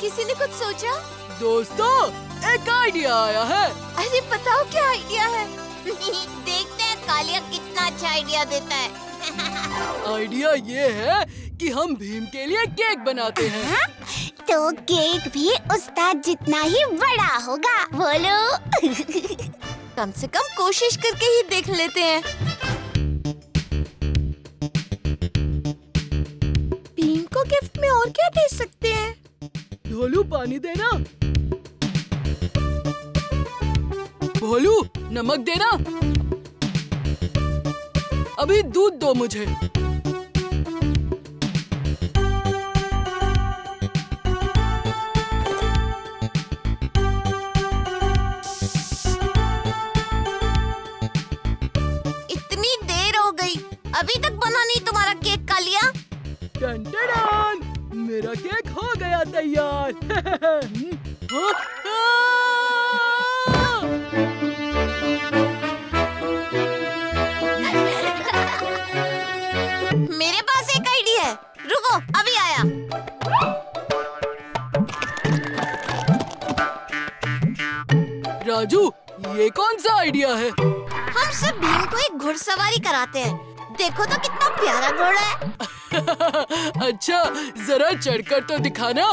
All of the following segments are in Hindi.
किसी ने कुछ सोचा? दोस्तों एक आइडिया आया है। अरे बताओ क्या आइडिया है। देखते हैं कालिया कितना अच्छा आइडिया देता है। आइडिया ये है कि हम भीम के लिए केक बनाते हैं। तो केक भी उस्ताद जितना ही बड़ा होगा। बोलो। कम से कम कोशिश करके ही देख लेते हैं। भीम को गिफ्ट में और क्या दे सकते हैं? भोलू पानी देना। भोलू नमक देना। अभी दूध दो मुझे। इतनी देर हो गई, अभी तक बना नहीं तुम्हारा केक कालिया? डन डन, मेरा केक हो गया तैयार। मेरे पास एक आइडिया है, रुको अभी आया। राजू ये कौन सा आइडिया है? हम सब भीम को एक घुड़सवारी कराते हैं, देखो तो कितना प्यारा घोड़ा है। अच्छा जरा चढ़कर तो दिखाना।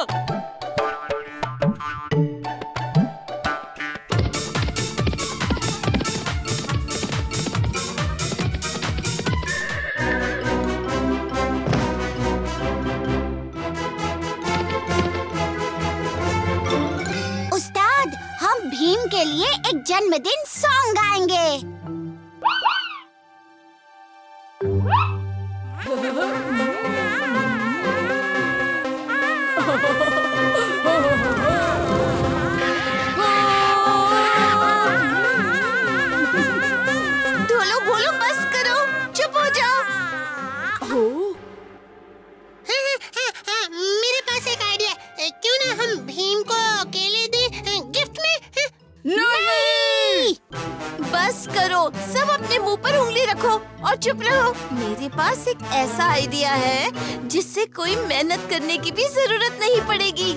उस्ताद हम भीम के लिए एक जन्मदिन सॉन्ग गाएंगे। चुप रहो, मेरे पास एक ऐसा आइडिया है जिससे कोई मेहनत करने की भी जरूरत नहीं पड़ेगी।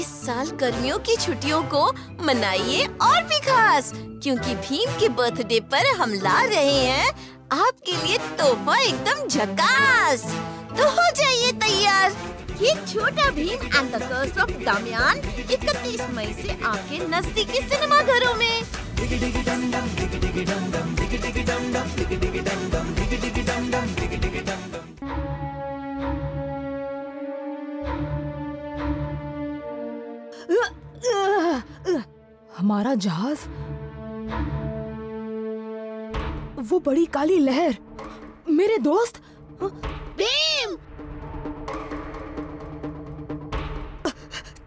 इस साल गर्मियों की छुट्टियों को मनाइए और भी खास, क्योंकि भीम के बर्थडे पर हम ला रहे हैं आपके लिए तोहफा एकदम झकास। तो हो जाइए तैयार। ये छोटा Bheem and the curse of Damyaan 31 मई से आपके नजदीकी सिनेमा घरों में। Diggy diggy dum dum, diggy diggy dum dum, diggy diggy dum dum, diggy diggy dum dum, diggy diggy dum dum, diggy diggy dum dum. हमारा जहाज, वो बड़ी काली लहर, मेरे दोस्त भीम,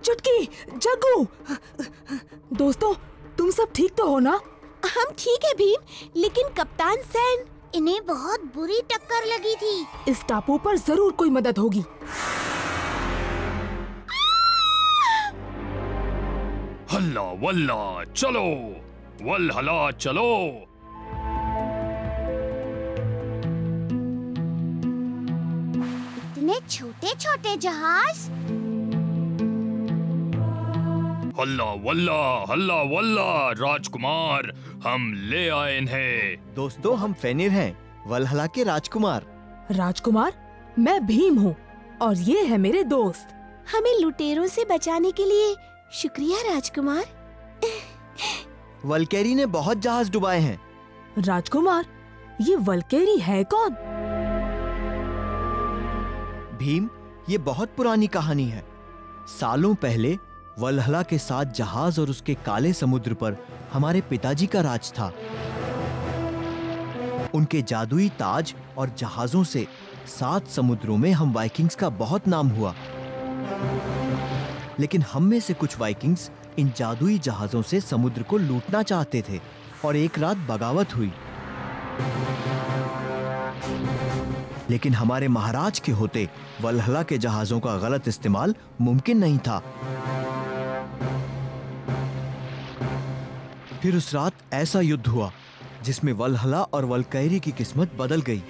चुटकी, जग्गू। दोस्तों तुम सब ठीक तो हो ना? हम ठीक है भीम, लेकिन कप्तान सैन, इन्हें बहुत बुरी टक्कर लगी थी। इस टापू पर जरूर कोई मदद होगी। हल्ला वल्ला चलो, वल्हला चलो। इतने छोटे छोटे जहाज। हल्ला वल्ला हल्ला वल्ला राजकुमार, हम ले आए इन्हें। दोस्तों हम फेनिर हैं, वल्हला के राजकुमार। राजकुमार मैं भीम हूँ और ये है मेरे दोस्त। हमें लुटेरों से बचाने के लिए शुक्रिया राजकुमार। वल्केरी ने बहुत जहाज डुबाए हैं। राजकुमार ये वल्केरी है कौन? भीम ये बहुत पुरानी कहानी है। सालों पहले वल्हला के साथ जहाज और उसके काले समुद्र पर हमारे पिताजी का राज था। उनके जादुई ताज और जहाजों से 7 समुद्रों में हम वाइकिंग्स का बहुत नाम हुआ। लेकिन हम में से कुछ वाइकिंग्स इन जादुई जहाजों से समुद्र को लूटना चाहते थे और एक रात बगावत हुई। लेकिन हमारे महाराज के होते वल्हला के जहाजों का गलत इस्तेमाल मुमकिन नहीं था। फिर उस रात ऐसा युद्ध हुआ जिसमें वल्हला और वल्केरी की किस्मत बदल गई।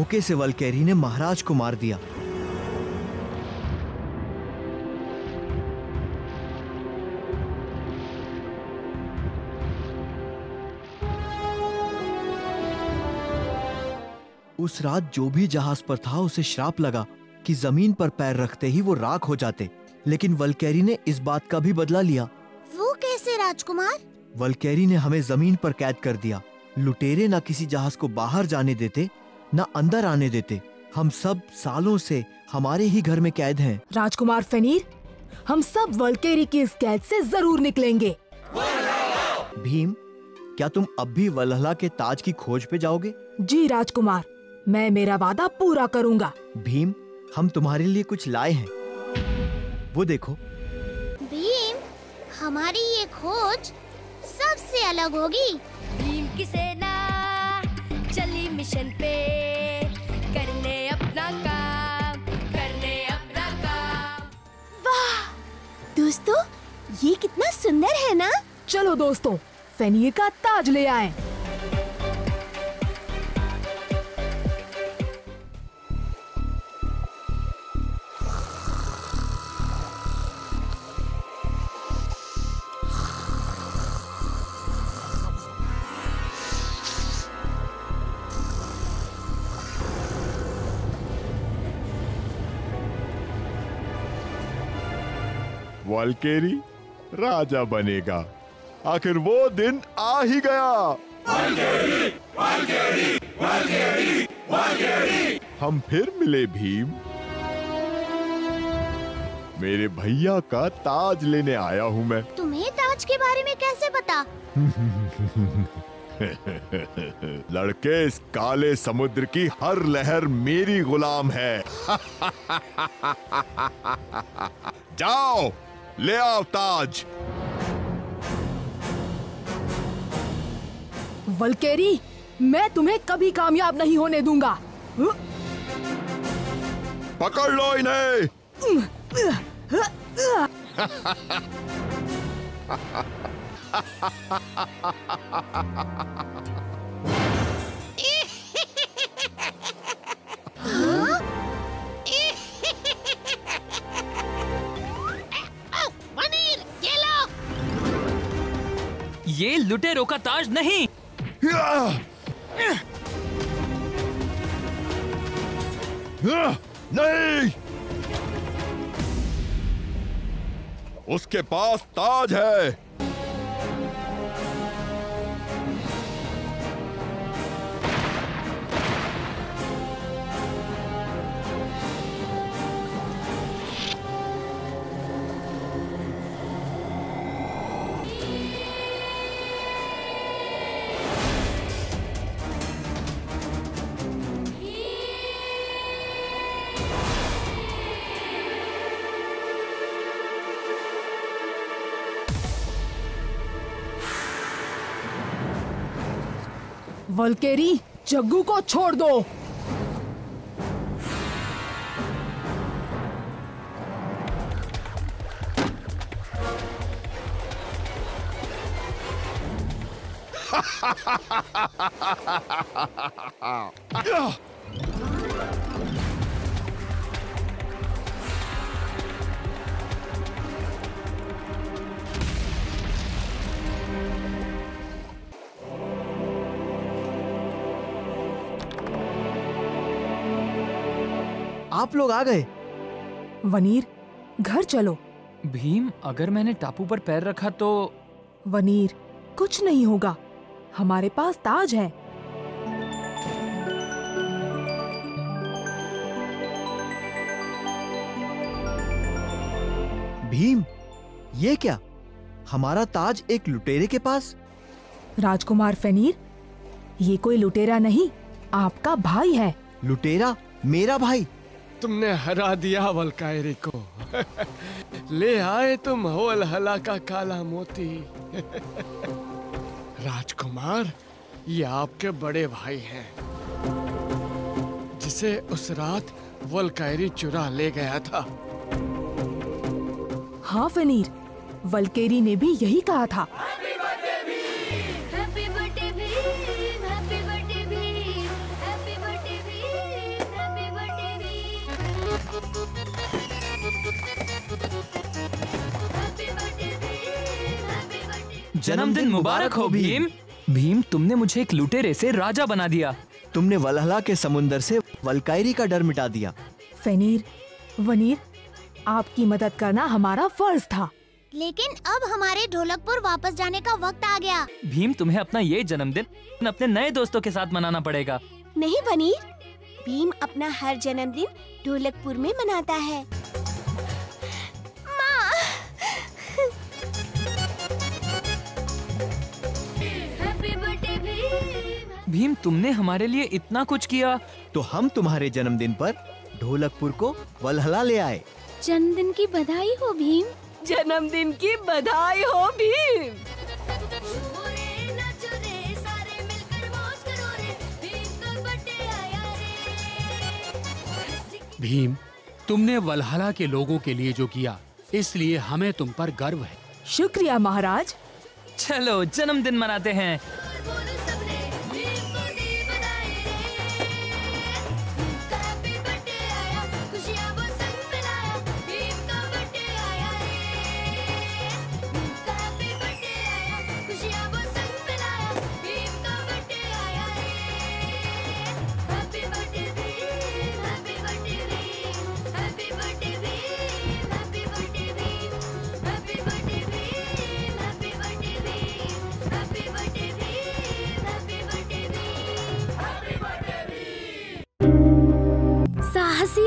धोखे से वल्केरी ने महाराज को मार दिया। उस रात जो भी जहाज पर था उसे श्राप लगा कि जमीन पर पैर रखते ही वो राख हो जाते, लेकिन वल्केरी ने इस बात का भी बदला लिया। वो कैसे राजकुमार? वल्केरी ने हमें जमीन पर कैद कर दिया। लुटेरे ना किसी जहाज को बाहर जाने देते ना अंदर आने देते। हम सब सालों से हमारे ही घर में कैद हैं। राजकुमार फनीर, हम सब वल्केरी की इस कैद से जरूर निकलेंगे। भीम, क्या तुम अब भी वल्हला के ताज की खोज पे जाओगे? जी राजकुमार, मैं मेरा वादा पूरा करूंगा। भीम, हम तुम्हारे लिए कुछ लाए हैं, वो देखो। भीम, हमारी ये खोज सबसे अलग होगी। भीम की सेना चली मिशन पे करने अपना काम। वाह दोस्तों, ये कितना सुंदर है ना? चलो दोस्तों, फनीर का ताज ले आए। वल्केरी राजा बनेगा, आखिर वो दिन आ ही गया। वल्केरी, वल्केरी, वल्केरी, वल्केरी। हम फिर मिले भीम, मेरे भैया का ताज लेने आया हूँ मैं। तुम्हें ताज के बारे में कैसे पता? लड़के, इस काले समुद्र की हर लहर मेरी गुलाम है। जाओ ले आओ ताज। वल्केरी, मैं तुम्हें कभी कामयाब नहीं होने दूंगा। पकड़ लो इन्हें। ये लुटेरों का ताज नहीं। नहीं, उसके पास ताज है। वल्केरी, जग्गू को छोड़ दो। आप लोग आ गए। वनीर, घर चलो। भीम, अगर मैंने टापू पर पैर रखा तो? वनीर, कुछ नहीं होगा, हमारे पास ताज है। भीम, ये क्या? हमारा ताज एक लुटेरे के पास? राजकुमार फनीर, ये कोई लुटेरा नहीं, आपका भाई है। लुटेरा? मेरा भाई? तुमने हरा दिया वल्केरी को। ले आए तुम वल्हला का काला मोती। राजकुमार, ये आपके बड़े भाई हैं, जिसे उस रात वल्केरी चुरा ले गया था। हाँ फनीर, वल्केरी ने भी यही कहा था। Happy birthday Bheem, happy birthday Bheem, happy birthday Bheem. जन्मदिन मुबारक हो भीम। भीम, तुमने मुझे एक लुटेरे से राजा बना दिया। तुमने वल्हला के समुंदर से वल्कायरी का डर मिटा दिया। फेनीर, वनीर, आपकी मदद करना हमारा फर्ज था। लेकिन अब हमारे ढोलकपुर वापस जाने का वक्त आ गया। भीम, तुम्हें अपना ये जन्मदिन अपने नए दोस्तों के साथ मनाना पड़ेगा। नहीं वनीर, भीम अपना हर जन्मदिन ढोलकपुर में मनाता है। भीम, तुमने हमारे लिए इतना कुछ किया, तो हम तुम्हारे जन्मदिन पर ढोलकपुर को वल्हला ले आए। जन्मदिन की बधाई हो भीम। जन्मदिन की बधाई हो भीम। भीम, तुमने वल्हला के लोगों के लिए जो किया, इसलिए हमें तुम पर गर्व है। शुक्रिया महाराज। चलो जन्मदिन मनाते हैं।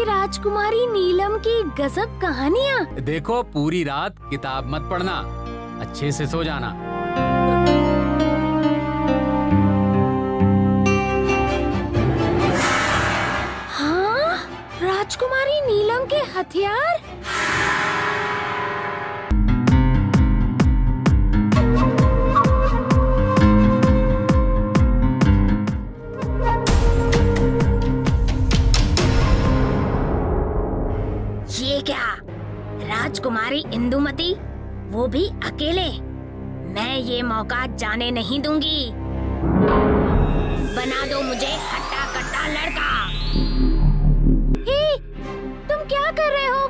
राजकुमारी नीलम की गजब कहानियाँ। देखो, पूरी रात किताब मत पढ़ना, अच्छे से सो जाना। हाँ, राजकुमारी नीलम के हथियार। राजकुमारी इंदुमती, वो भी अकेले। मैं ये मौका जाने नहीं दूंगी। बना दो मुझे हट्टा कट्टा लड़का। हे, तुम क्या कर रहे हो?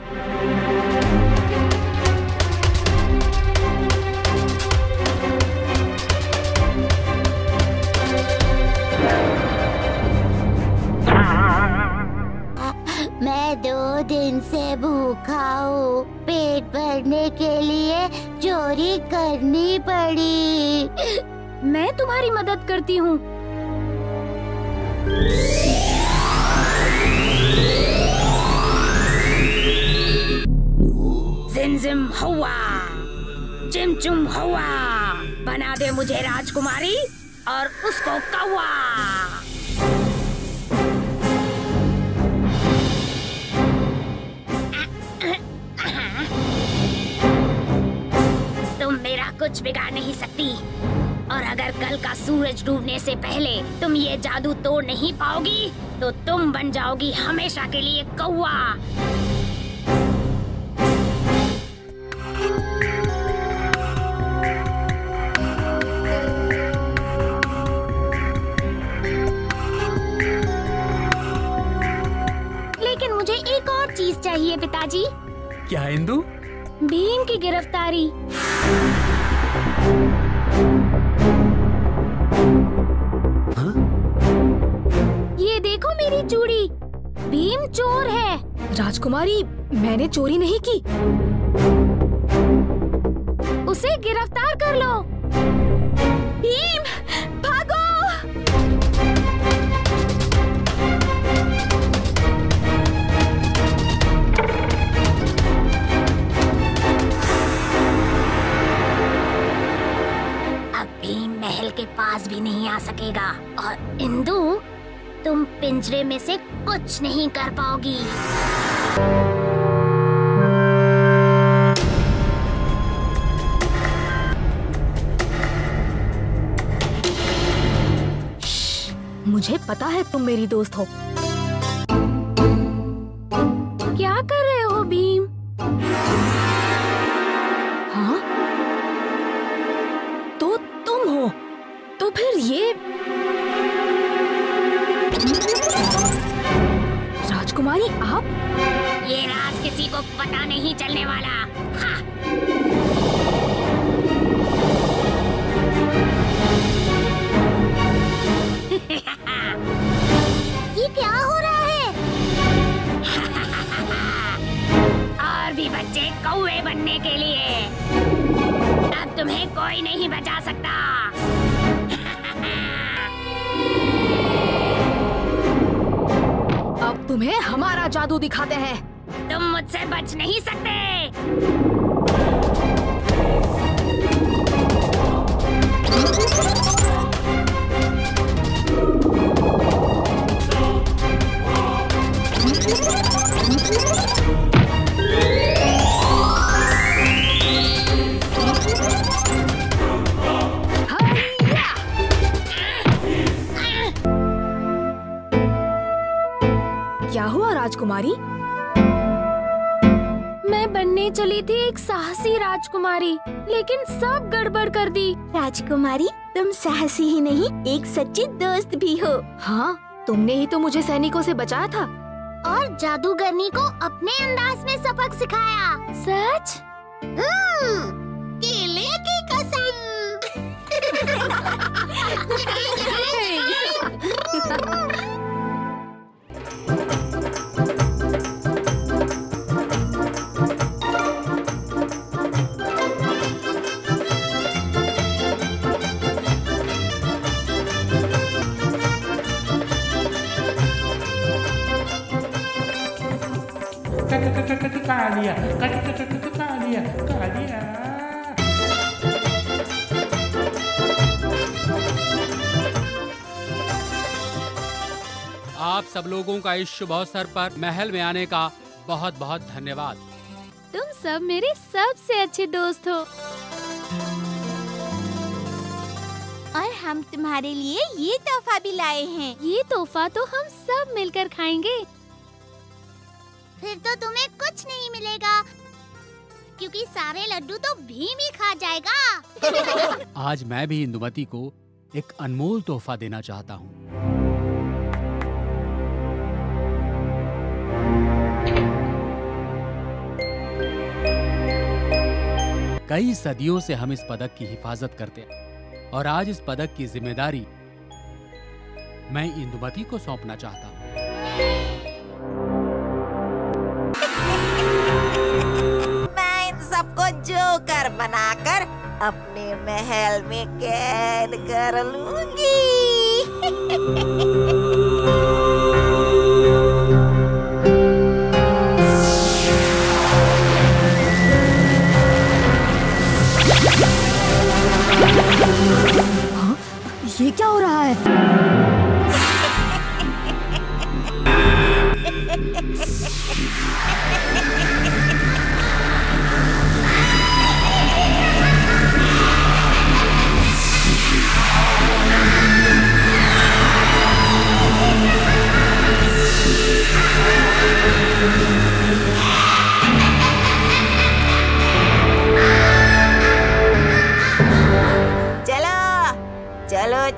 मैं 2 दिन से भूखा हूँ। पेट भरने के लिए चोरी करनी पड़ी। मैं तुम्हारी मदद करती हूँ। जिमजिम हुआ, चिमचुम हुआ। बना दे मुझे राजकुमारी और उसको कौवा। कुछ बिगाड़ नहीं सकती, और अगर कल का सूरज डूबने से पहले तुम ये जादू तोड़ नहीं पाओगी, तो तुम बन जाओगी हमेशा के लिए कौवा। लेकिन मुझे एक और चीज चाहिए पिताजी। क्या इंदु? भीम की गिरफ्तारी। चूड़ी, भीम चोर है। राजकुमारी, मैंने चोरी नहीं की। उसे गिरफ्तार कर लो। भीम, भागो। अब भीम महल के पास भी नहीं आ सकेगा, और इंदु, तुम पिंजरे में से कुछ नहीं कर पाओगी। मुझे पता है तुम मेरी दोस्त हो। क्या कर रहे हो भीम? हाँ? तो तुम हो, तो फिर ये राजकुमारी आप? ये राज किसी को पता नहीं चलने वाला। हाँ। क्या हो रहा है? और भी बच्चे कौवे बनने के लिए, अब तुम्हें कोई नहीं बचा सकता। अब तुम्हें हमारा जादू दिखाते हैं। तुम मुझसे बच नहीं सकते। क्या हुआ राजकुमारी? मैं बनने चली थी एक साहसी राजकुमारी, लेकिन सब गड़बड़ कर दी। राजकुमारी, तुम साहसी ही नहीं, एक सच्ची दोस्त भी हो। हाँ, तुमने ही तो मुझे सैनिकों से बचाया था और जादूगरनी को अपने अंदाज में सबक सिखाया। सच? केले की कसम। कालिया, कालिया, कालिया। आप सब लोगों का इस शुभ अवसर पर महल में आने का बहुत बहुत धन्यवाद। तुम सब मेरे सबसे अच्छे दोस्त हो और हम तुम्हारे लिए ये तोहफा भी लाए हैं। ये तोहफा तो हम सब मिलकर खाएंगे। फिर तो तुम्हें कुछ नहीं मिलेगा, क्योंकि सारे लड्डू तो भीम ही खा जाएगा। आज मैं भी इंदुमती को एक अनमोल तोहफा देना चाहता हूँ। कई सदियों से हम इस पदक की हिफाजत करते हैं और आज इस पदक की जिम्मेदारी मैं इंदुमती को सौंपना चाहता हूँ। सबको जोकर बनाकर अपने महल में कैद कर लूंगी। हाँ, ये क्या हो रहा है?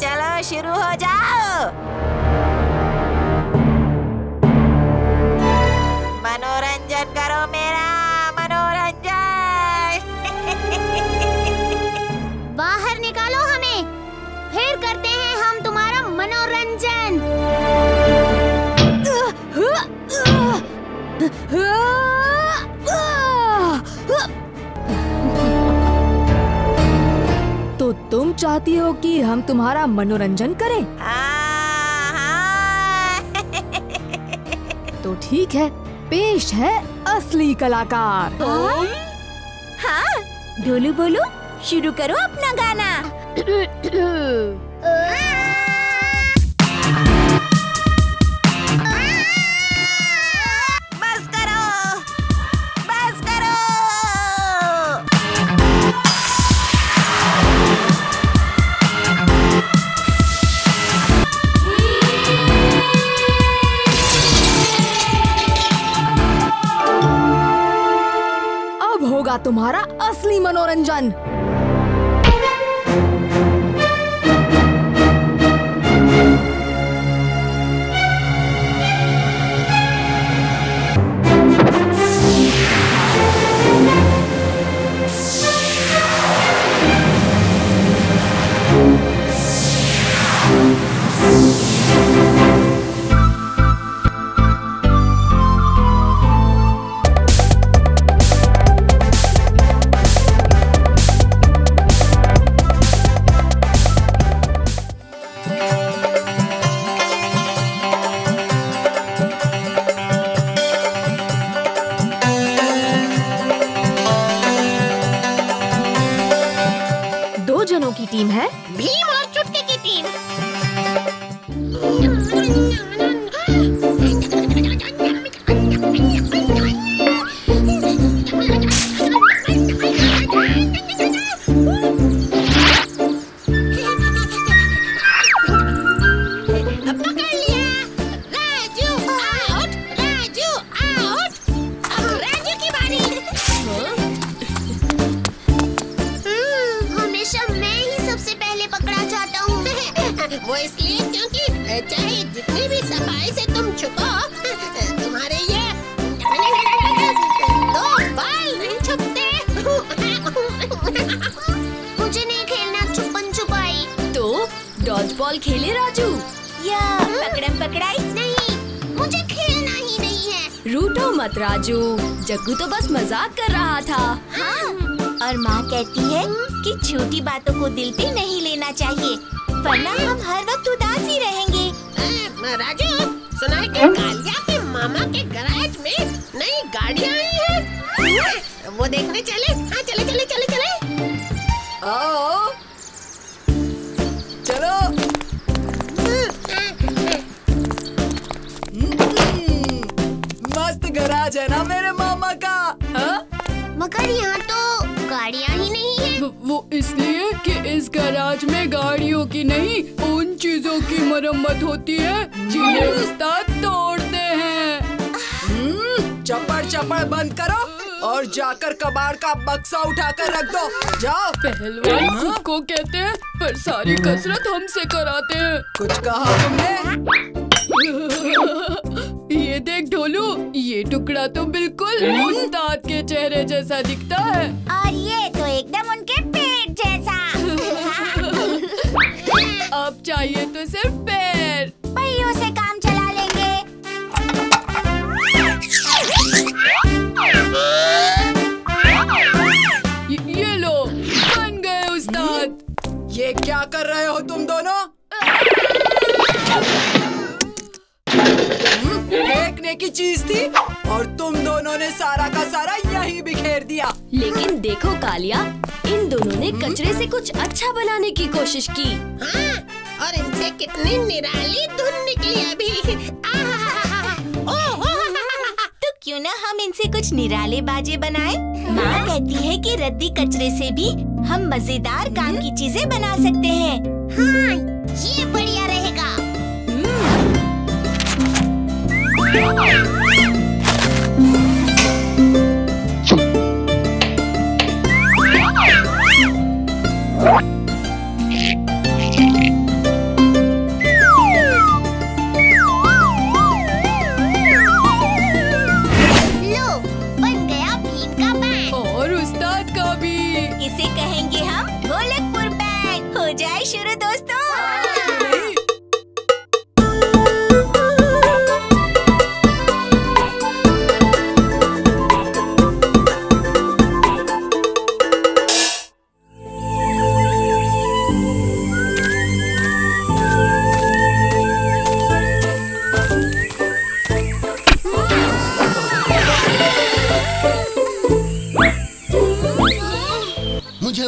चलो शुरू हो जाओ। मनोरंजन करो मेरा मनोरंजन। बाहर निकालो हमें, फिर करते हैं हम तुम्हारा मनोरंजन। तो तुम चाहती हो कि हम तुम्हारा मनोरंजन करें? हाँ। तो ठीक है, पेश है असली कलाकार। हाँ, ढोलू बोलू शुरू करो अपना गाना। तुम्हारा असली मनोरंजन। है भीम और चुटकी की टीम। वो इसलिए क्योंकि चाहे जितनी भी सफाई से तुम छुपो, तुम्हारे ये दो बाल नहीं छुपते। मुझे नहीं खेलना छुपन छुपाई। तो डॉज बॉल खेले राजू या पकड़म पकड़ाई? नहीं, मुझे खेलना ही नहीं है। रूठो मत राजू, जग्गू तो बस मजाक कर रहा था। हाँ। और माँ कहती है कि छोटी बातों को दिल पे नहीं लेना चाहिए, वरना हम हर वक्त उदास ही रहेंगे। राजू, सुना है कि कालिया के मामा के गैराज में नई गाड़ियाँ आई हैं। वो देखने चले? हाँ, चले चले चले चले। आओ, चलो। मस्त गैराज है ना मेरे मामा का। हाँ? मगर यहाँ तो गाड़ियाँ ही नहीं है। वो इसलिए कि इस गैराज में गाड़ियों की नहीं, उन चीजों की मरम्मत होती है जिन्हें उस्ताद तोड़ते हैं। चपड़ चपड़ बंद करो और जाकर कबाड़ का बक्सा उठाकर रख दो। जाओ। पहलवान खुद को कहते हैं पर सारी कसरत हमसे कराते हैं। कुछ कहा तुमने? ये देख ढोलू, ये टुकड़ा तो बिल्कुल उस्ताद के चेहरे जैसा दिखता है और ये तो एकदम उनके पेट जैसा। अब चाहिए तो सिर्फ पैर, पहियों से काम चला लेंगे। ये लो, बन गए उस्ताद। ये क्या कर रहे हो तुम दोनों? फेंकने की चीज थी और तुम दोनों ने सारा का सारा यहीं बिखेर दिया। लेकिन देखो कालिया, इन दोनों ने कचरे से कुछ अच्छा बनाने की कोशिश की। हाँ, और इनसे कितनी निराली धुन निकली अभी। तो क्यों ना हम इनसे कुछ निराले बाजे बनाएं? माँ कहती है कि रद्दी कचरे से भी हम मजेदार काम की चीजें बना सकते हैं। हाँ, ये बढ़िया रहेगा।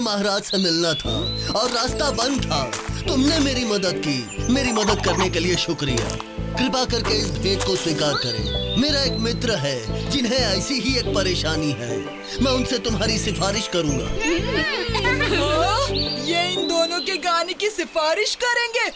महाराज से मिलना था और रास्ता बंद था। तुमने मेरी मदद की। मेरी मदद करने के लिए शुक्रिया। कृपा करके इस भेंट को स्वीकार करें। मेरा एक मित्र है जिन्हें ऐसी ही एक परेशानी है। मैं उनसे तुम्हारी सिफारिश करूंगा। ये इन दोनों के गाने की सिफारिश करेंगे।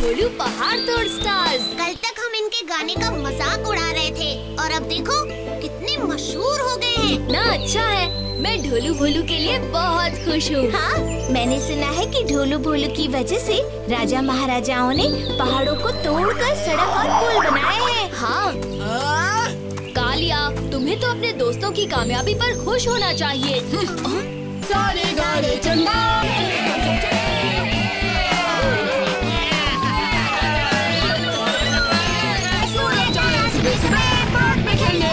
बोलू पहाड़ तोड़ स्टार्स। कल तक हम इनके गाने का मजाक उड़ा रहे थे और अब देखो कितने मशहूर हो गए हैं। इतना अच्छा है, मैं ढोलू भोलू के लिए बहुत खुश हूँ। हाँ, मैंने सुना है कि ढोलू भोलू की वजह से राजा महाराजाओं ने पहाड़ों को तोड़कर सड़क और पुल बनाए हैं। हाँ। कालिया, तुम्हें तो अपने दोस्तों की कामयाबी पर खुश होना चाहिए। सारे गाने चंदा।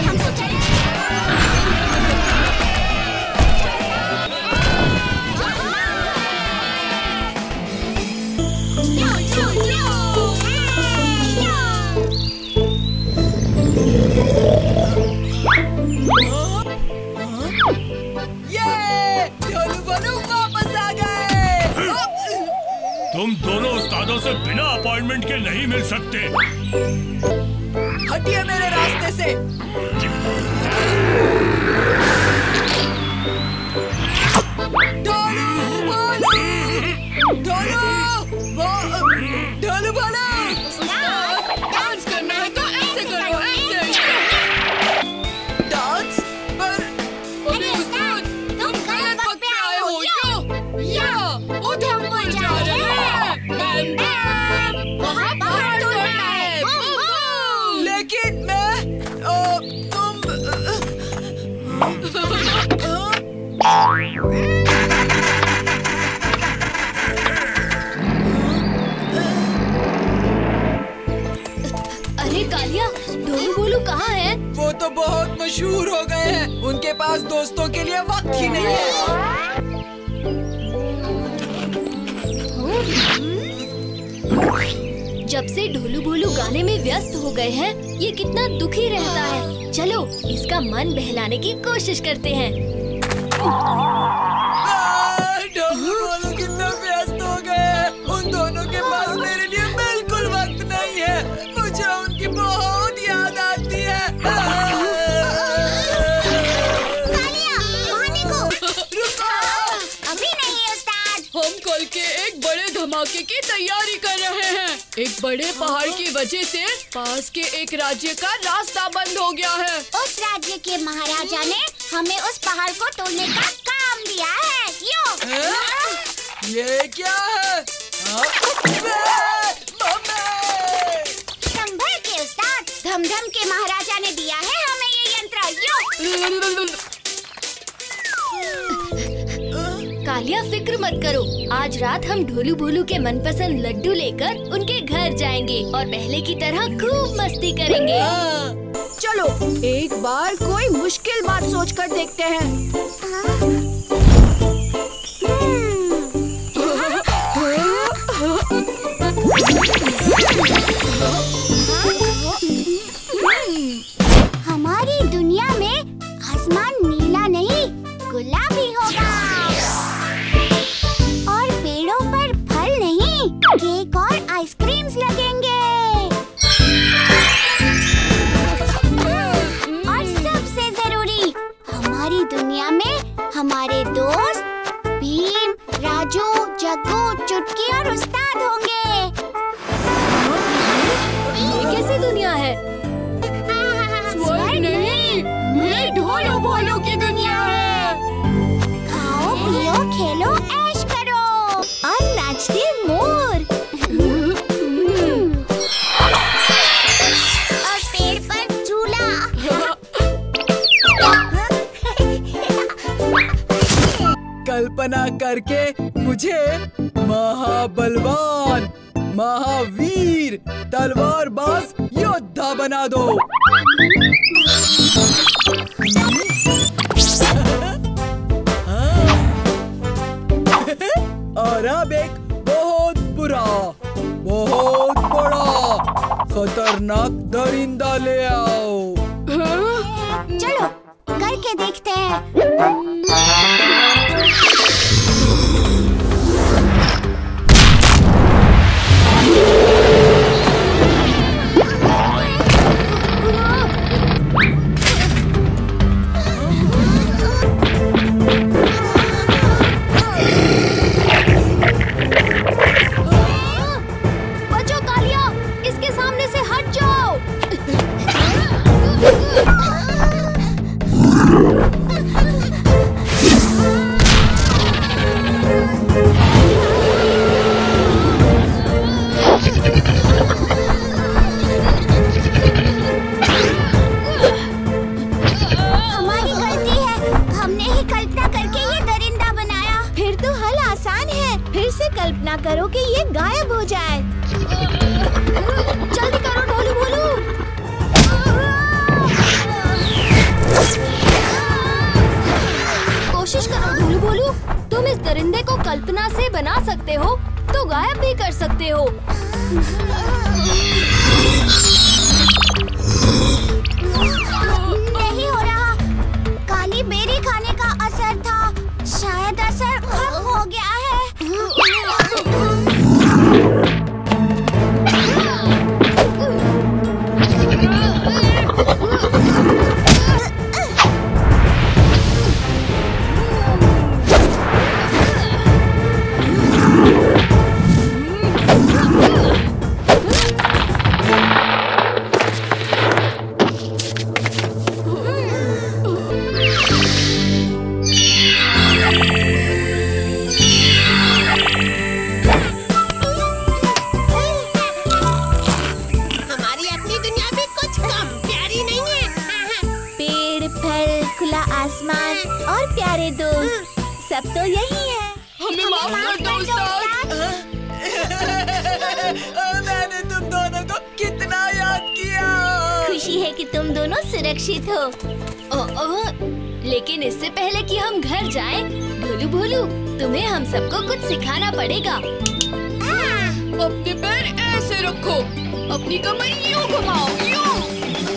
हम सोचे उस्तादों से बिना अपॉइंटमेंट के नहीं मिल सकते। हटिए मेरे रास्ते से। डोलू बोलो। डांस करना है तो ऐसे करो, ऐसे। डांस पर अरे उस्ताद तुम गलत वक्त पे आए हो। यो उधर पर जा रहे हैं। बैम बैम वहाँ पर तो है। लेकिन मैं तुम कहाँ है? वो तो बहुत मशहूर हो गए हैं। उनके पास दोस्तों के लिए वक्त ही नहीं है। जब से ढोलू भोलू गाने में व्यस्त हो गए हैं, ये कितना दुखी रहता है। चलो इसका मन बहलाने की कोशिश करते हैं। ढोलू भोलू कितना व्यस्त हो गए हैं। उन दोनों के पास मेरे लिए बिल्कुल वक्त नहीं है। मुझे उनकी बहुत धमाके की तैयारी कर रहे हैं। एक बड़े पहाड़ की वजह से पास के एक राज्य का रास्ता बंद हो गया है। उस राज्य के महाराजा ने हमें उस पहाड़ को तोड़ने का काम दिया है। ये क्या है? संभल के उस्ताद, धमधम के महाराजा ने दिया है हमें ये यंत्र। कालिया फिक्र मत करो, आज रात हम ढोलू भोलू के मनपसंद लड्डू लेकर उनके घर जाएंगे और पहले की तरह खूब मस्ती करेंगे। चलो एक बार कोई मुश्किल बात सोच कर देखते हैं। हमारी दुनिया में आसमान नीला नहीं गुलाबी होगा। केक और आइसक्रीम्स लगेंगे और सबसे जरूरी हमारी दुनिया में हमारे दोस्त भीम, राजू, जग्गू, चुटकी और उस्ताद होंगे। ये कैसी दुनिया है? स्वर्ग नहीं, ये ढोलू भोलू की दुनिया है। खाओ, पियो, खेलो, ऐश करो और नाचते मोर और पेड़ पर झूला। कल्पना करके मुझे महाबलवान, महावीर, तलवार बाज योद्धा बना दो। और अब एक बहुत बुरा, बहुत बड़ा, खतरनाक दरिंदा ले आओ। चलो करके देखते हैं। कल्पना करो कि ये गायब हो जाए। जल्दी करो ढोलू भोलू। कोशिश करो ढोलू भोलू, तुम इस दरिंदे को कल्पना से बना सकते हो तो गायब भी कर सकते हो। नहीं हो रहा। काली बेरी खाने का असर था, शायद असर खत्म हो गया है। मेहमान और प्यारे दोस्त सब तो यही है। हमें माफ कर दो उस्ताद। मैंने तुम दोनों को कितना याद किया। खुशी है कि तुम दोनों सुरक्षित हो। लेकिन इससे पहले कि हम घर जाएं, भोलू भोलू तुम्हें हम सबको कुछ सिखाना पड़ेगा। अपने पैर ऐसे रखो, अपनी कमर यूँ घुमाओ, यूँ।